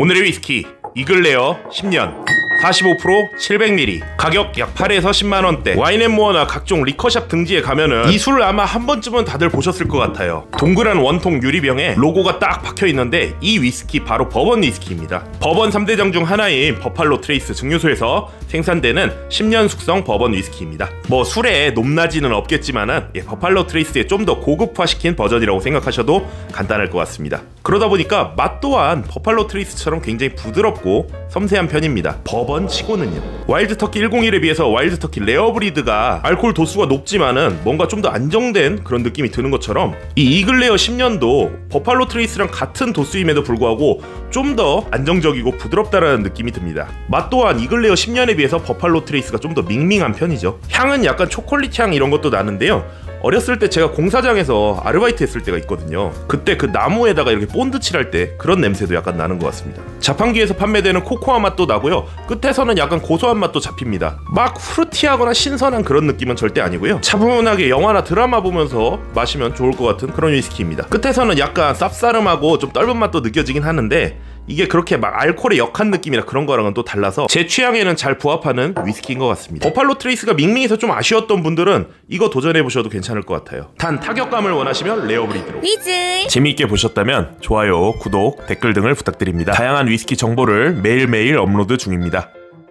오늘의 위스키 이글레어 10년 45% 700ml 가격 약 8에서 10만원대 와인앤모어나 각종 리커샵 등지에 가면은 이 술을 아마 한 번쯤은 다들 보셨을 것 같아요. 동그란 원통 유리병에 로고가 딱 박혀있는데 이 위스키 바로 버번 위스키입니다. 버번 3대장 중 하나인 버팔로 트레이스 증류소에서 생산되는 10년 숙성 버번 위스키입니다. 뭐 술에 높낮이는 없겠지만은 버팔로 트레이스에 좀 더 고급화시킨 버전이라고 생각하셔도 간단할 것 같습니다. 그러다 보니까 맛 또한 버팔로 트레이스처럼 굉장히 부드럽고 섬세한 편입니다. 버번 치고는요. 와일드터키 101에 비해서 와일드터키 레어브리드가 알코올 도수가 높지만은 뭔가 좀 더 안정된 그런 느낌이 드는 것처럼 이 이글레어 10년도 버팔로 트레이스랑 같은 도수임에도 불구하고 좀 더 안정적이고 부드럽다라는 느낌이 듭니다. 맛 또한 이글레어 10년에 비해서 버팔로 트레이스가 좀 더 밍밍한 편이죠. 향은 약간 초콜릿 향 이런 것도 나는데요. 어렸을 때 제가 공사장에서 아르바이트 했을 때가 있거든요. 그때 그 나무에다가 이렇게 본드 칠할 때 그런 냄새도 약간 나는 것 같습니다. 자판기에서 판매되는 코코아 맛도 나고요. 끝에서는 약간 고소한 맛도 잡힙니다. 막 후르티하거나 신선한 그런 느낌은 절대 아니고요. 차분하게 영화나 드라마 보면서 마시면 좋을 것 같은 그런 위스키입니다. 끝에서는 약간 쌉싸름하고 좀 떫은 맛도 느껴지긴 하는데 이게 그렇게 막 알코올의 역한 느낌이나 그런 거랑은 또 달라서 제 취향에는 잘 부합하는 위스키인 것 같습니다. 버팔로 트레이스가 밍밍해서 좀 아쉬웠던 분들은 이거 도전해보셔도 괜찮을 것 같아요. 단 타격감을 원하시면 레어브리드로 위즈! 재미있게 보셨다면 좋아요, 구독, 댓글 등을 부탁드립니다. 다양한 위스키 정보를 매일매일 업로드 중입니다.